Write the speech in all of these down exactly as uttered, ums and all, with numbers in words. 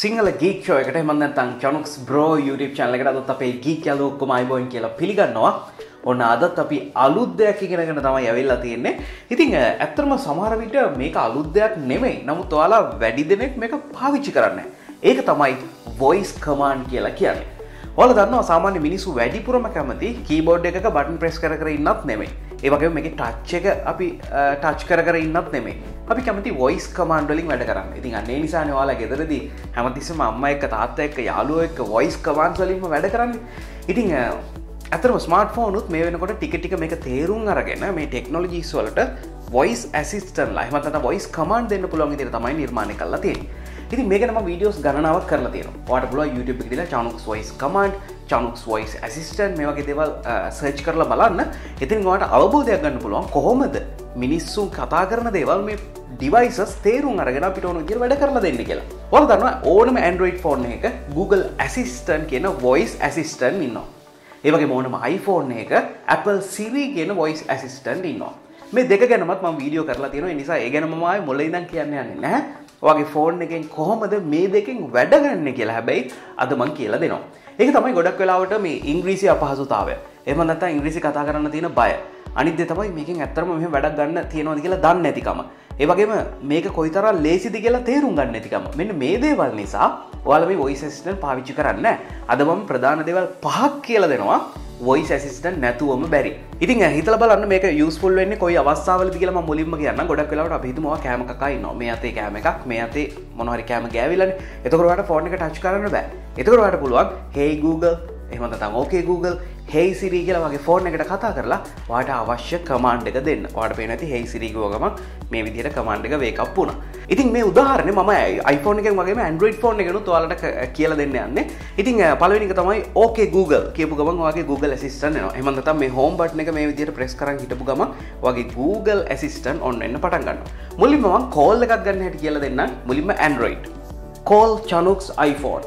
Sinhala geek show ekata mandantang Chanux Bro YouTube channel ekata adot ape geek yaluwa okkoma ayboyin kiyala piligannawa. Ona adath api aluth deyak igena ganna thamai awilla tiyenne. Ithin atharama samahara vita meka aluth deyak nemei. Namuth oyala wedi denek meka pawichchi karanne. Eka thamai voice command kiyala kiyanne. Oyala dannawa samanya minisu wedi purama kemathi keyboard ekaka button press kara kara innath nemei. E wagema meke touch එක අපි touch කර කර ඉන්නත් නෙමෙයි. අපි කැමති voice command වලින් වැඩ කරන්න. ඉතින් අන්න ඒ නිසානේ ඔයාලා ගෙදරදී හැමතිස්සෙම අම්මා එක්ක තාත්තා එක්ක යාළුවෝ එක්ක voice commands වලින්ම වැඩ කරන්නේ. ඉතින් අතරම smartphone උත් මේ වෙනකොට ටික ටික මේක තේරුම් අරගෙන මේ technologies වලට voice assistant ලා එහෙම නැත්නම් voice command දෙන්න පුළුවන් විදිහට තමයි නිර්මාණය කරලා තියෙන්නේ. ඉතින් මේක නම් videos ගණනාවක් කරලා තියෙනවා. ඔයාලට පුළුවන් YouTube එකේ දාලා Chanuk's Voice command, Chanuk's Voice Assistant මේ වගේ දේවල් search කරලා බලන්න. ඉතින් ඔයාලට අවබෝධයක් ගන්න පුළුවන් කොහොමද මිනිස්සු කතා කරන දේවල් මේ devices තේරුම් අරගෙන අපිට ඕන විදිහට වැඩ කරලා දෙන්න කියලා. ඔයාලා දන්නවා ඕනම Android phone එකක Google Assistant කියන voice assistant ඉන්නවා. ඒ වගේම ඕනම iPhone එකක Apple Siri කියන voice assistant ඉන්නවා. මේ දෙක ගැනමත් මම වීඩියෝ කරලා තියෙනවා. ඒ නිසා ඒ ගැන මම ආයේ මොළේ ඉඳන් කියන්න යන්නේ නැහැ. ඔයාගේ ෆෝන් එකෙන් කොහොමද මේ දෙකෙන් වැඩ ගන්න කියලා හැබැයි අද මම කියලා දෙනවා. ඒක තමයි ගොඩක් වෙලාවට මේ ඉංග්‍රීසි අපහසුතාවය. එහෙම නැත්නම් ඉංග්‍රීසි කතා කරන්න තියෙන බය. අනිත් දේ තමයි මේකෙන් ඇත්තටම මෙහෙම වැඩක් ගන්න තියනවාද කියලා දන්නේ නැතිකම. ඒ වගේම මේක කොයිතරම් ලේසිද කියලා තේරුම් ගන්න නැතිකම. මෙන්න මේ දේවල් නිසා ඔයාලා මේ voice assistant පාවිච්චි කරන්නේ නැහැ. අද මම ප්‍රධාන දේවල් පහක් කියලා දෙනවා. Voice assistant නැතුවම බැරි. ඉතින් හිතලා බලන්න මේක යූස්ෆුල් වෙන්නේ කොයි අවස්ථාවලද කියලා මම මුලින්ම කියන්නම්. ගොඩක් වෙලාවට අපි හිතමු ඔයා කැම එකක් අයින්නවා. මේ අතේ කැම එකක්, මේ අතේ මොන හරි කැම ගෑවිලානේ. එතකොට ඔයාට ෆෝන් එක ටච් කරන්න බෑ. එතකොට ඔයාට පුළුවන් "Hey Google" එහෙම නැත්නම් "Okay Google", "Hey Siri" කියලා වගේ ෆෝන් එකට කතා කරලා ඔයාට අවශ්‍ය කමාන්ඩ් එක දෙන්න. ඔයාට පේන ඇති "Hey Siri" කිව්ව ගමන් මේ විදිහට කමාන්ඩ් එක wake up වුණා. ඉතින් මේ උදාහරණය මම iPhone එකෙන් වගේම Android phone එකනුත් ඔයාලට කියලා දෙන්න යන්නේ. ඉතින් පළවෙනි එක තමයි "Okay Google" කියපු ගමන් ඔයාගේ Google Assistant එනවා. එහෙම නැත්නම් මේ home button එක මේ විදිහට press කරන් හිටපු ගමන් ඔයාගේ Google Assistant on වෙන්න පටන් ගන්නවා. මුලින්ම මම call එකක් ගන්න හැටි කියලා දෙන්නම්. මුලින්ම Android. Call Chanuk's iPhone.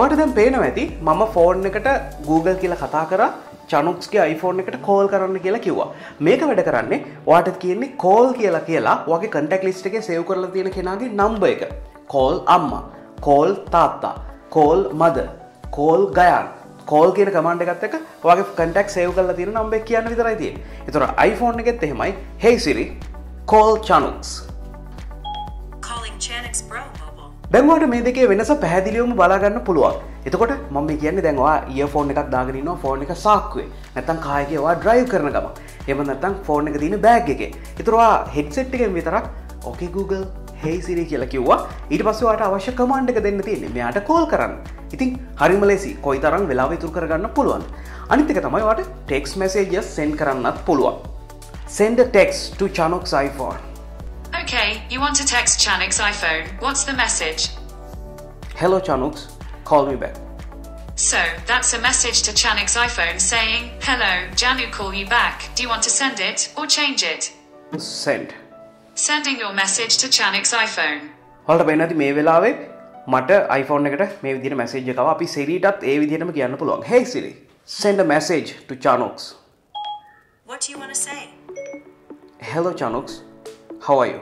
ඔයාට දැන් පේනවා ඇති මම ෆෝන් එකට Google කියලා කතා කරා Chanuxගේ iPhone එකට කෝල් කරන්න කියලා කිව්වා. මේක වැඩ කරන්නේ ඔයාට කියන්නේ කෝල් කියලා කියලා ඔයාගේ contact list එකේ save කරලා තියෙන කෙනාගේ number එක. කෝල් අම්මා, කෝල් තාත්තා, call mother, call Gayan. Call කියන command එකත් එක්ක ඔයාගේ contact save කරලා තියෙන number එක කියන්න විතරයි තියෙන්නේ. ඒතර iPhone එකෙත් එහෙමයි "Hey Siri, call Chanux." Calling Chanux Bro. දැන් ඔයාලට මේ දෙකේ වෙනස පැහැදිලිවම බලා ගන්න පුළුවන්. එතකොට මම මේ කියන්නේ දැන් ඔයා ඉයර්ෆෝන් එකක් දාගෙන ඉන්නවා ෆෝන් එක සාක්කුවේ. නැත්තම් කායකේ ඔයා ඩ්‍රයිව් කරන ගමන්. එහෙම නැත්තම් ෆෝන් එක තියෙන බෑග් එකේ. ඒතර ඔයා හෙඩ්සෙට් එකෙන් විතරක් "Okay Google, Hey Siri" කියලා කිව්වා. ඊට පස්සේ ඔයාට අවශ්‍ය කමාන්ඩ් එක දෙන්න තියෙන්නේ. මෙයාට කෝල් කරන්න. ඉතින් හරිම ලේසි. කොයිතරම් වෙලාව ඉතුරු කරගන්න පුළුවන්ද? අනිත් එක තමයි ඔයාට text messages send කරන්නත් පුළුවන්. Send a text to Chanuk's iPhone. Okay, you want to text Chanuk's iPhone. What's the message? Hello Chanux, call me back. So, that's a message to Chanuk's iPhone saying, "Hello, Janu, call you back. Do you want to send it or change it?" Send. Sending your message to Chanuk's iPhone. ඔයාලට වෙනදි මේ වෙලාවේ මට iPhone එකට මේ විදිහට message එකව අපි Siri ටත් ඒ විදිහටම කියන්න පුළුවන්. "Hey Siri, send a message to Chanux." What do you want to say? Hello Chanux, how are you?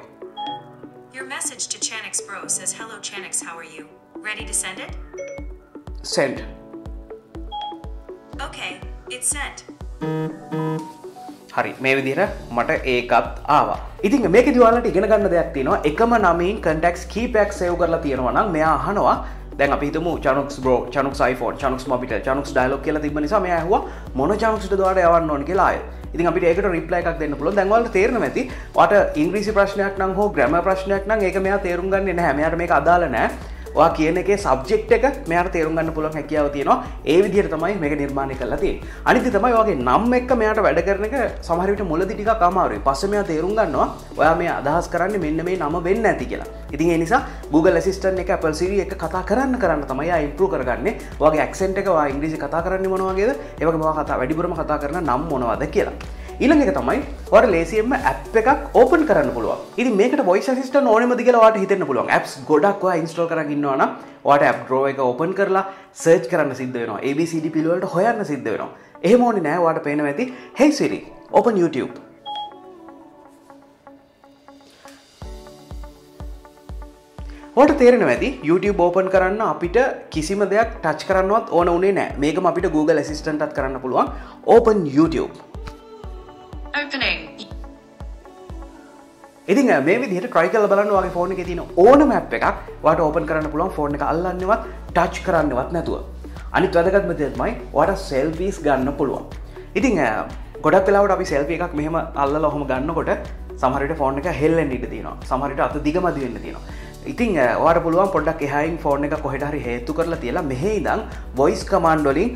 Your message to Chanux Bro says, "Hello Chanux, how are you? Ready to send it?" Send. Okay, it's sent. හරි මේ විදිහට මට ඒකත් ආවා. ඉතින් මේකදී ඔයාලට ඉගෙන ගන්න දෙයක් තියෙනවා. එකම නමින් contacts කීපයක් save කරලා තියෙනවා නම් මෙයා අහනවා දැන් අපි හිතමු Chanux Bro, Chanux iPhone, Chanux Mobile, Chanux Dialog කියලා තිබ්බ නිසා මෙයා ඇහුවා මොන Chanuxට දාඩ යවන්න ඕන කියලා ආයෙ. ඉතින් අපිට ඒකට රිප්ලයි එකක් දෙන්න පුළුවන්. දැන් ඔයාලට තේරෙනවා ඇති. ඔයාට ඉංග්‍රීසි ප්‍රශ්නයක් නම් හෝ grammar ප්‍රශ්නයක් නම් ඒක මෙයා තේරුම් ගන්නේ නැහැ. මෙයාට මේක අදාළ නැහැ. ඔයා කියන එකේ subject එක මෙයාට තේරුම් ගන්න පුළුවන් හැකියාව තියෙනවා. ඒ විදිහට තමයි මේක නිර්මාණය කරලා තියෙන්නේ. අනිත් දේ තමයි ඔයාගේ නම් එක්ක මෙයාට වැඩ කරන එක සමහර විට මුලදී ටිකක් අමාරුයි. පස්සේ මෙයා තේරුම් ගන්නවා ඔයා මේ අදහස් කරන්නේ මෙන්න මේ නම වෙන්න ඇති කියලා. ඉතින් ඒ නිසා Google Assistant එක Apple Siri එක කතා කරන්න කරන්න තමයි ආ improve කරගන්නේ. ඔයාගේ accent එක ඔයා ඉංග්‍රීසි කතා කරන්නේ මොන වගේද? ඒ වගේම ඔයා කතා වැඩිපුරම කතා කරන නම් මොනවද කියලා. ඊළඟ එක තමයි ඔයාට ලේසියෙන්ම app එකක් open කරන්න පුළුවන්. ඉතින් මේකට voice assistant ඕනෙමද කියලා ඔයාට හිතෙන්න පුළුවන්. apps ගොඩක් ඔයා install කරගෙන ඉන්නවා නම් ඔයාට app drawer එක open කරලා search කරන්න සිද්ධ වෙනවා. A B C D පිළිවෙලට හොයන්න සිද්ධ වෙනවා. එහෙම ඕනේ නෑ ඔයාට පේනවා ඇති "Hey Siri, open YouTube." ඔයාලට තේරෙනවා ඇති YouTube open කරන්න අපිට කිසිම දෙයක් touch කරන්නවත් ඕන උනේ නැහැ. මේකම අපිට Google Assistant එකත් කරන්න පුළුවන්. Open YouTube. Opening. ඉතින් මේ විදිහට try කරලා බලන්න ඔයාගේ phone එකේ තියෙන ඕනම app එකක් ඔයාට open කරන්න පුළුවන් phone එක අල්ලන්නවත් touch කරන්නවත් නැතුව. අනිත් වැදගත්ම දේ තමයි ඔයාට selfies ගන්න පුළුවන්. ඉතින් ගොඩක් වෙලාවට අපි selfie එකක් මෙහෙම අල්ලලා ඔහොම ගන්නකොට සමහර විට phone එක හෙල්ලෙන්න ඉඩ තියෙනවා. සමහර විට අත දිගමදි වෙන්න තියෙනවා. ඉතින් ඔයාට පුළුවන් පොඩ්ඩක් එහායින් ෆෝන් එක කොහෙට හරි හේතු කරලා තියලා මෙහි ඉඳන් voice command වලින්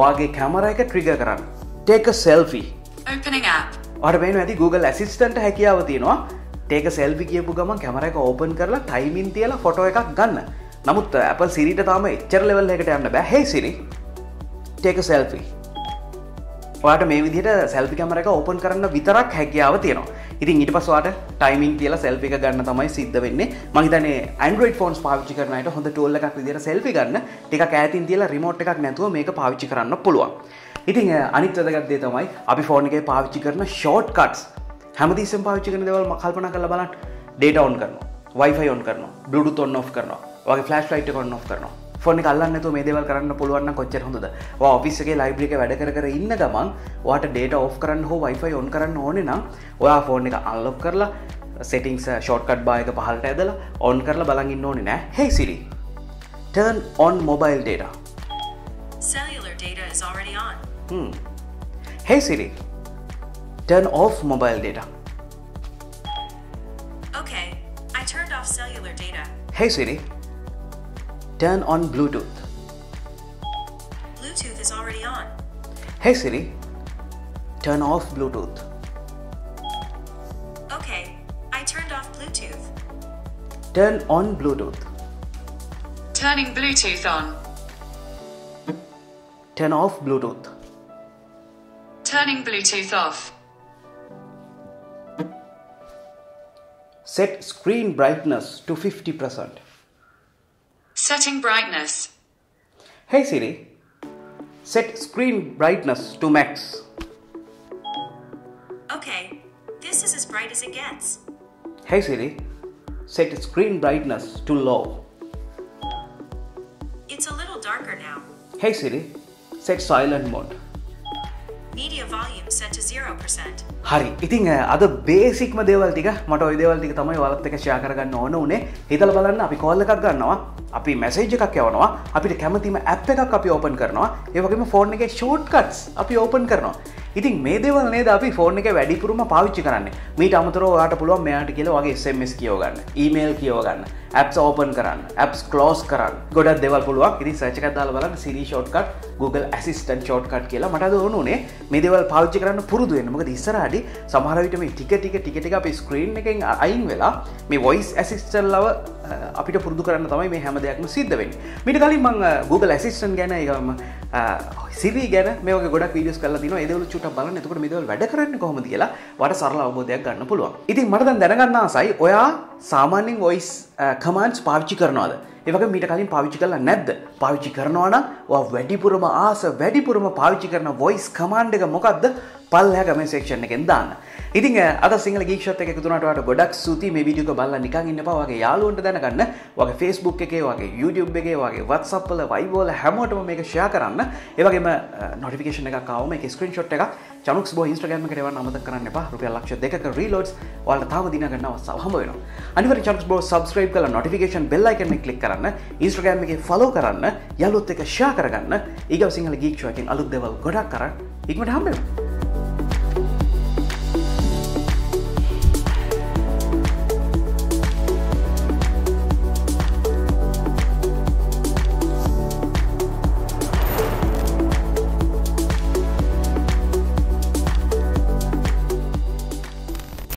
ඔයාගේ කැමරා එක trigger කරන්න. Take a selfie. Opening app. ඔයාට වෙනවා ඇති Google Assistant හැකියාව තියෙනවා. Take a selfie කියපු ගමන් කැමරා එක open කරලා timing තියලා ෆොටෝ එකක් ගන්න. නමුත් Apple Siri ට තාම එච්චර level එකකට යන්න බෑ. Hey Siri. Take a selfie. ඔයාට මේ විදිහට selfie කැමරා එක open කරන්න විතරක් හැකියාව තියෙනවා. ඉතින් ඊට පස්සේ ඔයාලට ටයිමින් කියලා selfie එක ගන්න තමයි සිද්ධ වෙන්නේ. මම හිතන්නේ Android phones පාවිච්චි කරන අයට හොඳ tool එකක් විදියට selfie ගන්න ටිකක් ඈතින් තියලා remote එකක් නැතුව මේක පාවිච්චි කරන්න පුළුවන්. ඉතින් අනිත් වැදගත් දේ තමයි අපි phone එකේ පාවිච්චි කරන shortcuts. හැමතිස්සෙම පාවිච්චි කරන දේවල් මම කල්පනා කරලා බලන්න. data on කරනවා, Wi-Fi on කරනවා, Bluetooth on off කරනවා, ඔයාගේ flashlight එක on off කරනවා. phone එක අල්ලන්න නැතුව මේ දේවල් කරන්න පුළුවන් නම් කොච්චර හොඳද? ඔයා office එකේ library එකේ වැඩ කර කර ඉන්න ගමන් ඔයාට data off කරන්න හෝ Wi-Fi on කරන්න ඕනේ නම් ඔයා phone එක unlock කරලා settings shortcut bar එක පහළට ඇදලා on කරලා බලන් ඉන්න ඕනේ නෑ. Hey Siri, turn on mobile data. Cellular data is already on. Hmm. Hey Siri, turn off mobile data. Okay, I turned off cellular data. Hey Siri, turn on Bluetooth. Bluetooth is already on. Hey Siri, turn off Bluetooth. Okay, I turned off Bluetooth. Turn on Bluetooth. Turning Bluetooth on. Turn off Bluetooth. Turning Bluetooth off. Set screen brightness to fifty percent. Setting brightness. Hey Siri, set screen brightness to max. Okay, this is as bright as it gets. Hey Siri, set screen brightness to low. It's a little darker now. Hey Siri, set silent mode. Media volume set to zero percent. හරි. ඉතින් අද බේසික්ම දේවල් ටික මට ওই දේවල් ටික තමයි ඔයාලත් එක්ක ෂෙයා කරගන්න ඕන උනේ. හිතලා බලන්න අපි කෝල් එකක් ගන්නවා, අපි මැසේජ් එකක් යවනවා, අපිට කැමතිම ඇප් එකක් අපි ඕපන් කරනවා, ඒ වගේම ෆෝන් එකේ ෂෝට්කට්ස් අපි ඕපන් කරනවා. ඉතින් මේ දේවල් නේද අපි ෆෝන් එකේ වැඩිපුරම පාවිච්චි කරන්නේ. මීට අමතරව ඔයාට පුළුවන් මෙයාට කියලා වගේ S M S කියව ගන්න, email කියව ගන්න, apps open කරන්න, apps close කරන්න. ගොඩක් දේවල් පුළුවන්. ඉතින් search එකක් දාලා බලන්න Siri shortcut, Google Assistant shortcut කියලා මට අද ඕන උනේ. මේ දේවල් පාවිච්චි කරන්න පුරුදු වෙන්න. මොකද ඉස්සරහට සමහර විට මේ ටික ටික ටික ටික අපි ස්ක්‍රීන් එකෙන් අයින් වෙලා මේ voice assistant ලව අපිට පුරුදු කරන්න තමයි මේ හැම දෙයක්ම සිද්ධ වෙන්නේ. මීට කලින් මම Google Assistant ගැන ඒකම Siri ගැන මේ වගේ ගොඩක් වීඩියෝස් කරලා තිනවා. ඒ දේවල් චුට්ටක් බලන්න. එතකොට මේ දේවල් වැඩ කරන්නේ කොහොමද කියලා වට සරල අවබෝධයක් ගන්න පුළුවන්. ඉතින් මට දැන් දැනගන්න ආසයි ඔයා සාමාන්‍යයෙන් voice commands පාවිච්චි කරනවද? ඒ වගේ මීට කලින් පාවිච්චි කරලා නැද්ද? පාවිච්චි කරනවා නම් ඔයා වැඩිපුරම ආස වැඩිපුරම පාවිච්චි කරන voice command එක මොකක්ද? පල්ලෙහා comment section එකෙන් දාන්න. ඉතින් අද සිංහල geek shot එක එකතු වුණාට ඔයාට ගොඩක් ස්තුතියි මේ වීඩියෝ එක බලලා නිකන් ඉන්නපා. ඔයාගේ යාළුවන්ට දැනගන්න. ඔයාගේ Facebook එකේ, ඔයාගේ YouTube එකේ, ඔයාගේ WhatsApp වල, Viber වල හැමෝටම මේක share කරන්න. ඒ වගේම notification එකක් ආවම ඒකේ screenshot එකක් Chanux Bro Instagram එකට එවන්න අමතක කරන්න එපා. රුපියල් ලක්ෂ දෙකක reloads ඔයාලට තාම දින ගන්න අවස්ථාව හම්බ වෙනවා. අනිවාර්යෙන් Chanux Bro subscribe කරලා notification bell icon එක click කරන්න. Instagram එකේ follow කරන්න, යාළුවොත් එක්ක share කරගන්න. ඊගොල්ලෝ සිංහල geek show එකෙන් අලුත් දේවල් ගොඩක් කරන් ඉක්මනට හම්බ වෙනවා.